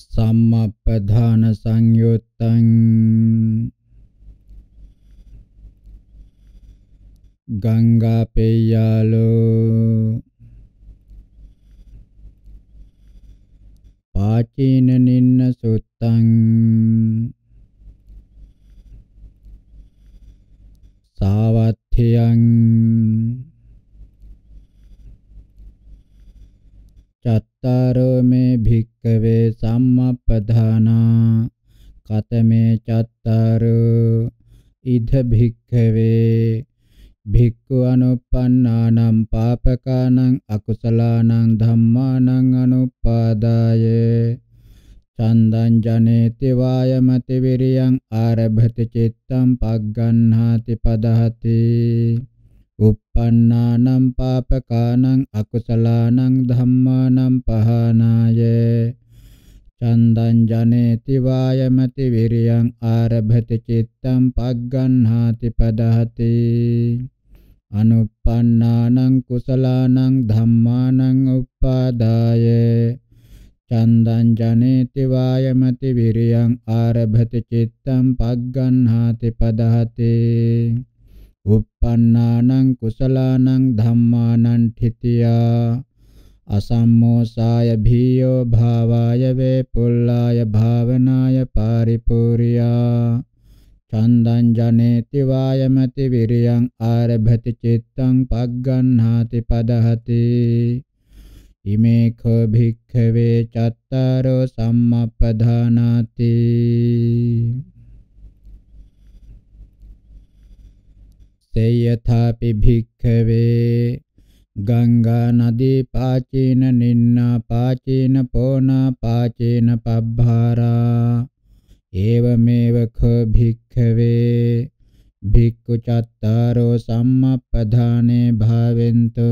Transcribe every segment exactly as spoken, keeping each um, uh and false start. सम्मपधान संयुत्तं गंगा पेयालो पाचीन निन्न सुत्तं सावत्थियं चत्तारो मे भिक्खवे सम्मपधाना कतमे चत्तारो इध भिक्खवे भिक्खु अनुपन्नानां पापकानां अकुशलानां धम्मानां अनुपादाय छन्दं जनेति वायमति वीर्यं आरभति चित्तं पग्गह्णाति पदहति उपन्नानां पापकानां अकुशलानां धम्मानां पहानाय छन्दं जनेति वायमति वीर्यं आरभति चित्तं पग्गह्णाति पदहति अनुपन्नानां कुशलानां धम्मानां उपादाय छन्दं जनेति वायमति वीर्यं आरभति चित्तं पग्गह्णाति पदहति उपन्नानां कुशलानां धम्मानां ठितिया असम्मोषाय भीयो भावाय वेपुल्लाय भावनाय पारिपूर्या छन्दं जनेति वायमति वीर्यं आरभति चित्तं पग्गह्णाति पदहति इमे खो भिक्खवे चत्तारो सम्मपधानाति से यथापि भिक्खवे गंगा नदी पाचीन निन्ना पाचीन पोना पाचीन पब्भारा एवमेव खो भिक्खवे भिक्खु चत्तारो सम्मपधाने भावेन्तु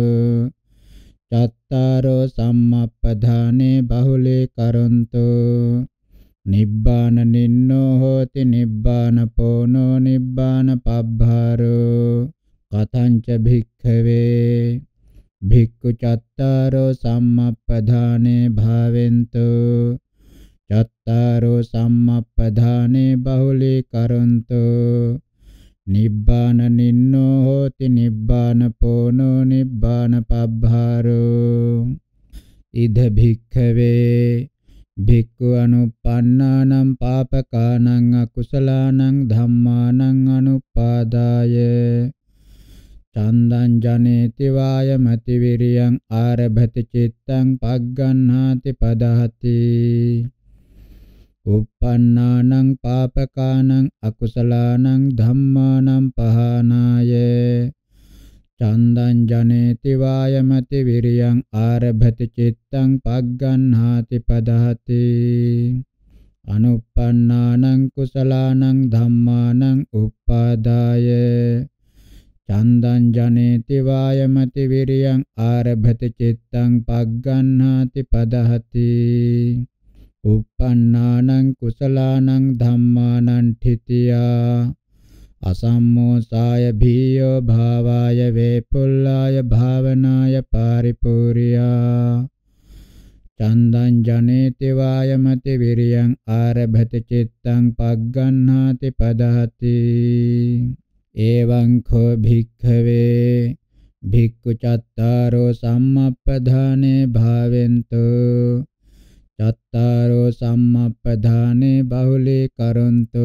चत्तारो सम्मपधाने बहुलीकरोन्तु निब्बान निन्नो होति निब्बान पोनो निब्बान पब्भारो कथञ्च भिक्खवे भिक्खु चत्तारो सम्मपधाने भावेन्तु चत्तारो सम्मपधाने बहुलीकरोन्तु निब्बान निन्नो होति निब्बान पोनो निब्बान पब्भारो इद भिक्खवे भिक्खु अनुपन्नानां पापकानां अकुशलानां धम्मानां अनुपादाय छन्दं जनेति वायमति वीर्यं आरभति चित्तं पग्गह्णाति पदहति उपन्नानां पापकानां अकुशलानां धम्मानां पहानाय छन्दं जनेति वायमति वीर्यं आरभति चित्तं पग्गह्णाति पदहति अनुपन्नानां कुशलानां धम्मानां उपादाय छन्दं जनेति वायमति वीर्यं आरभति चित्तं पग्गह्णाति पदहति उपन्नानां कुशलानां धम्मानां ठितिया असम्मोषाय भीयो भावाय वेपुल्लाय भावनाय पारिपूर्या छन्दं जनेति वायमति वीर्यं आरभति चित्तं पग्गह्णाति पदहति एवं खो भिक्खवे भिक्खु चत्तारो सम्मपधाने भावेन्तु चत्तारो सम्मपधाने बहुलीकरोन्तु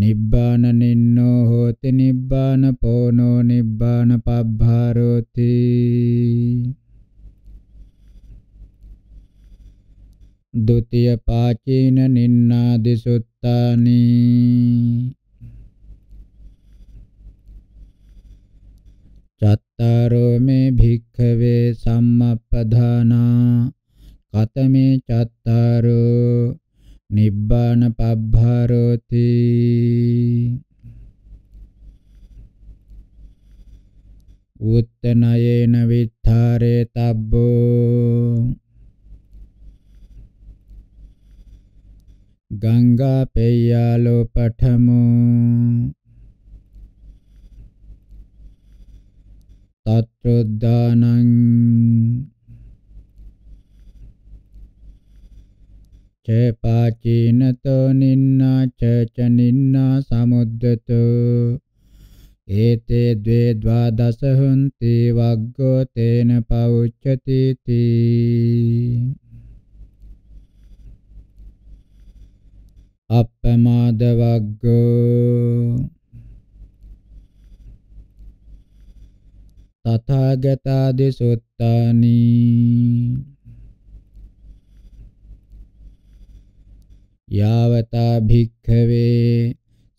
निब्बान निन्नो होति निब्बान पोनो निब्बान पब्भारोति द्वितीय पाचीन निन्नादिसुत्तानि चत्तारो मे भिक्खवे सम्मपधाना कतमे चत्तारो निब्बान पब्भारोति उत्तनयेन वित्थारे तब्बो गंगा पेय्यालो पठमो तत्रोद्दानं च पाचीनतो निन्ना च च निन्ना समुद्यतो एते द्वे द्वादश हन्ति वाग्गो तेन पौच्यति ति अपमाद वाग्गो तथागतादि सूत्राणि यावता भिक्खवे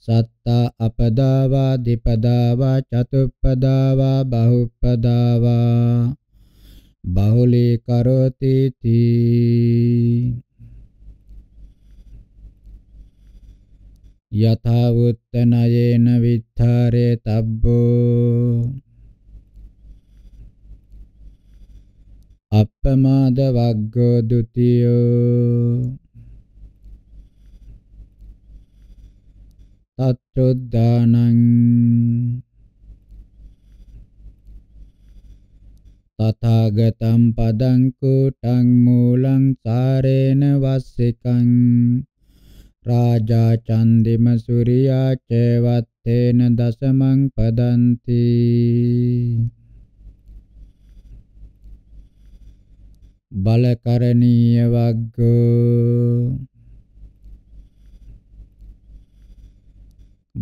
सत्ता अपदा वा द्विपदा वा चतुपदा वा बहुपदा वा बहुलीकरोति इति यथा उत्तनयेन वित्थारेतब्बो अपमाद वाग्गो द्वितीयो तत्रुद्धानं तथागतं पदं कूटं मूलं सारेण वस्सिकं राजा चन्दिम सूर्या च वत्तेन दशमं पदन्ति बलकरणीय वाग्गो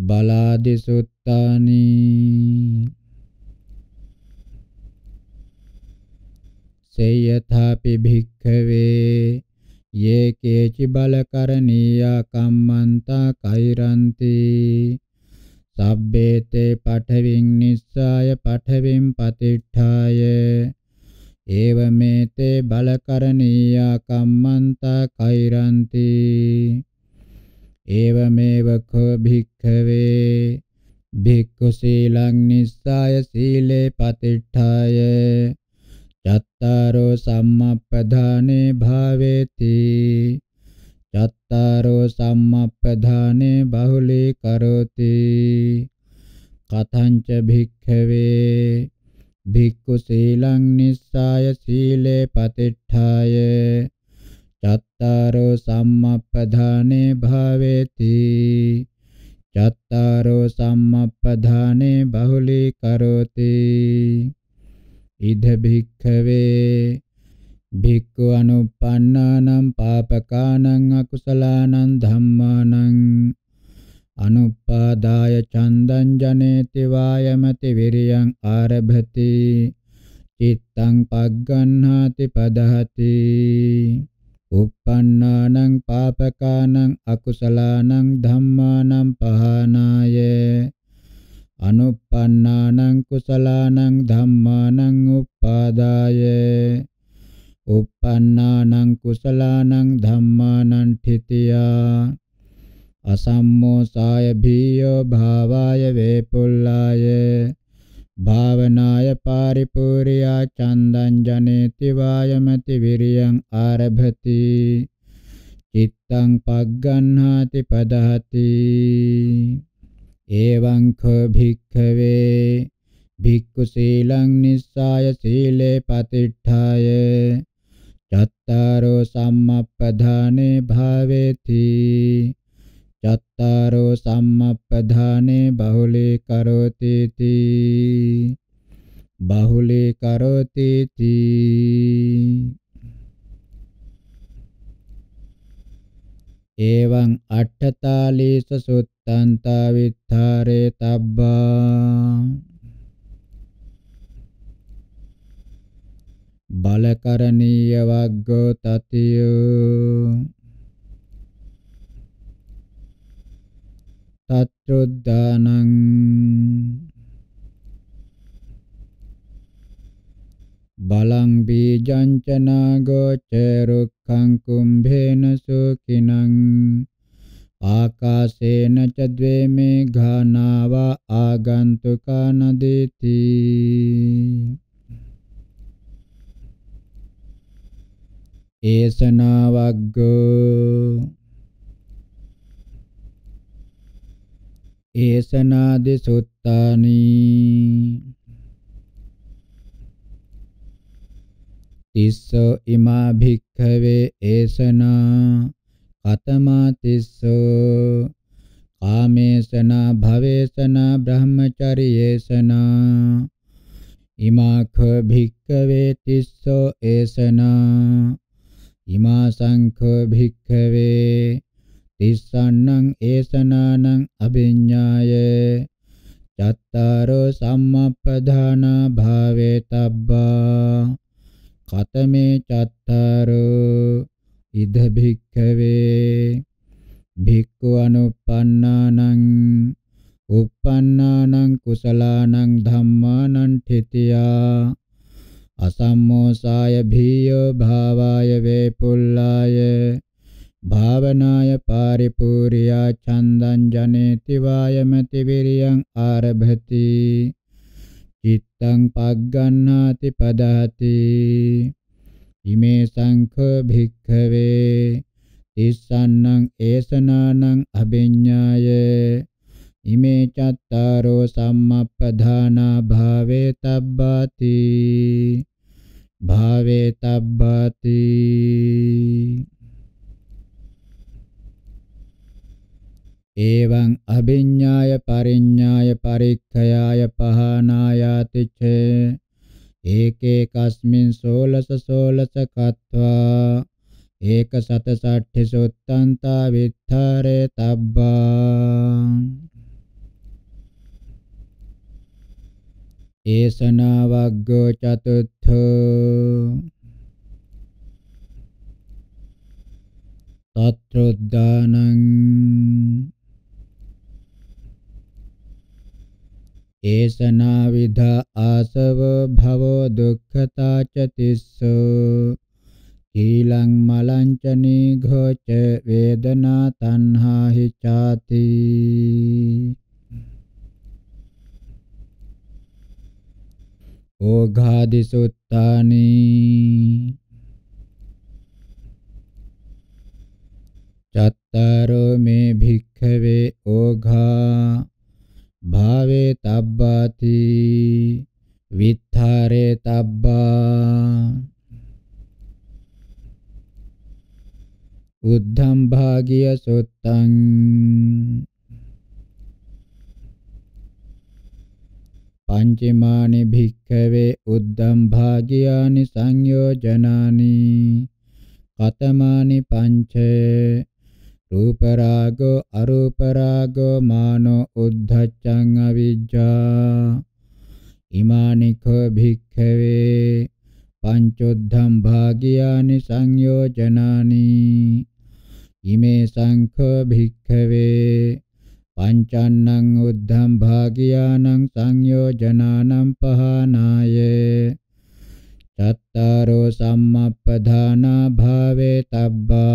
बलादिसुत्तानि से यथापि भिक्खवे ये केचि बलकरणीया कम्मन्ता कैरन्ति सब्बेते पठविं निस्साय पठविं पतिष्ठाय एवमेते बलकरणीया कम्मन्ता कैरन्ति एवमेव खो भिक्खवे भिक्खुशीलं निस्साय शीले पतिष्ठाय चत्तारो सम्मप्पधाने भावेति चत्तारो सम्मप्पधाने बहुलीकरोति कथञ्च भिक्खवे भिक्खुशीलं निस्साय शीले पतिष्ठाय चत्तारो सम्मप्पधाने भावेति चत्तारो सम्मप्पधाने बहुलीकरोति इद भिक्खवे भिक्खु अनुपन्नानां पापकानां अकुशलानां धम्मानां अनुपादाय छन्दं जनेति वायमति वीर्यं आरभति चित्तं पग्गह्णाति पदहति उपन्नानं पापकानं अकुशलानं धम्मानं पहानाय अनुपन्नानं कुशलानं धम्मानं उपादाय उपन्नानं कुशलानं धम्मानं ठितिया असम्मोषाय भीयो भावाय वेपुल्लाय भावनाय पारिपूर्या चन्दं जनेति वायमति वीर्यं आरभति चित्तं पग्गह्णाति पदहति एवं खो भिक्खवे भिक्खुशीलं निस्साय शीले पतिष्ठाय चत्तारो सम्मप्पधाने भावेति चत्तारो सम्मप्पधाने बहुलीकरोतीति बहुलीकरोतीति एवं अट्ठतालीस सुत्तान्ता वित्थारेतब्बा बलकरणीय वाग्गो ततियो तत्रुद्धानं बलं बीजं च नागोचरुक्खं कुम्भेन सुखिनं आकाशेन च द्वे मेघा नावा आगन्तुका नदीति एष नावाग्गो एषनादिसूत्राणि तिस्सो इमा भिक्खवे एषना अतमातिस्सो कामेशना भवेशना ब्रह्मचर्येशना इमाख भिक्खवे तिस्सो एशना इमा शंख भिक्खवे तिस्सन्नं एशनानं अभिज्ञाये चत्तारो सम्मप्पधाना भावेतब्बा खतमे चत्तारो इद भिक्खवे भिक्खु अनुपन्नानं उपन्नानं कुशलानं धम्मानं ठितिया असम्मोषाय भीयो भावाय वेपुल्लाय भावनाय पारिपूर्या छन्दं जनेति वायमति वीर्यं आरभति चित्तं पग्गन्हाति पदहति इमे शंखो भिक्खवे तिस्सन्नं एशनानं अभिज्ञाये इमे चत्तारो सम्मप्पधाना भावेतब्बाति भावेतब्बाति एवं अभिज्ञाय परिज्ञाय परिक्षयाय पहानायाति चे एकेकस्मिन् षोलश षोलश कत्वा एक सत षाठी सुत्तंता वित्थरे तब्बा एशना वग्गो चतुर्थो तत्रुद्दानं एशना विधा आसवो भवो दुःखता च तिस्सो कीलं मलञ्च निघो च वेदना तन्हा हि चाति ओघादिसुत्तानि चत्तारो मे भिक्खवे ओघा भावे तब्बाति वित्थारे तब्बा उद्धं भागिय सुत्तं पंचमानि भिक्खवे उद्धं भागियानि संयोजनानि कतमानि पंच रूपरागो अरूपरागो मानो उद्धच्चं अविद्या इमानि खो भिक्खवे पंचोद्धं भागियानि संयोजनानि इमे शंखो भिक्खवे पंचान्नं उद्धं भागियानं संयोजनानं पहानाये चत्तारो सम्मप्पधाना भावेतब्बा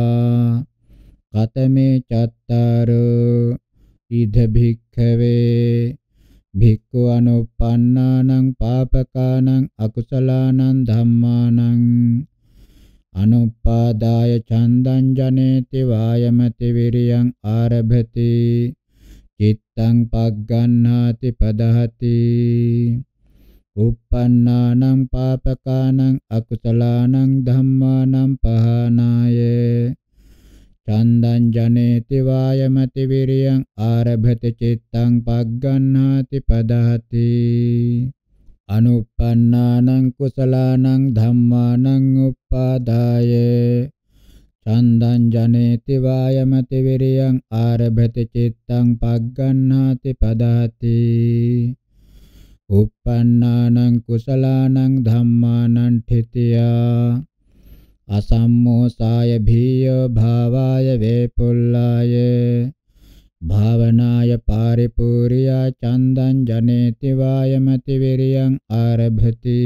कतमे चत्तारो इद भिक्खवे भिक्खु अनुपन्नानं पापकानं अकुशलानं धम्मानं अनुपादाय छन्दं जनेति वायमति वीर्यं आरभति चित्तं पग्गन्हाति पदहति उपन्नानं पापकानं अकुशलानं धम्मानं पहानाय छन्दं जनेति वायमति वीर्यं आरभति चित्तं पग्गन्हाति पदहति अनुपन्नानं कुशलानं धम्मानं उपादाय छन्दं जनेति वायमति वीर्यं आरभति चित्तं पग्गन्हाति पदहति उपन्नानं कुशलानं धम्मानं ठितिया असम्मोषाय भीयो भावाय वेपुल्लाय भावनाय पारिपूर्या छन्दं जनेति वायमति वीर्यं आरभति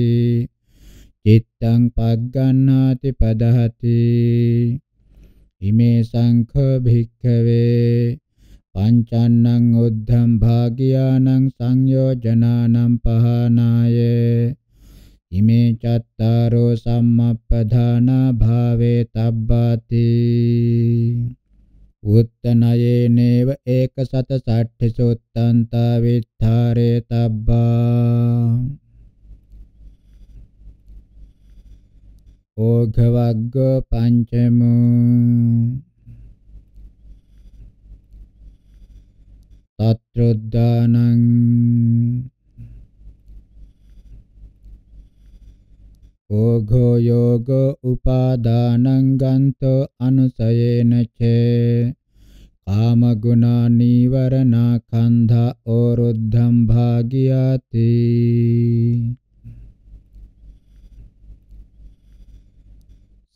चित्तं पग्गन्हाति पदहति इमे शंखो भिक्खवे पञ्चान्नं उद्धं भागियानं संयोजनानं पहानाय इमे चत्तारो सम्मप्पधाना भावेतब्बाति उत्तनयेनेव एकशतषष्ठिसुत्तंता वित्थारेतब्बा ओघवग्गो पंचमो तत्रोद्दानं भोगो योग उपादानं गन्तो अनुसयेन चे काम गुणा निवरणा खंधा ओरुद्धं भाग्याति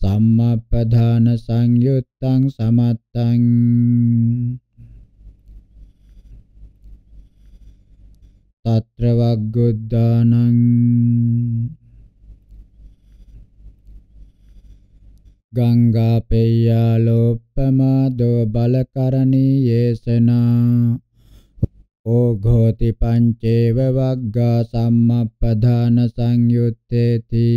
सम्मपधान संयुत्तं समत्तं तत्र वाग्गुदानं गंगापेय्यालोपमादो बलकरणीयेसना ओघोति पंचेव वग्गा सम्मपधान संयुत्तेति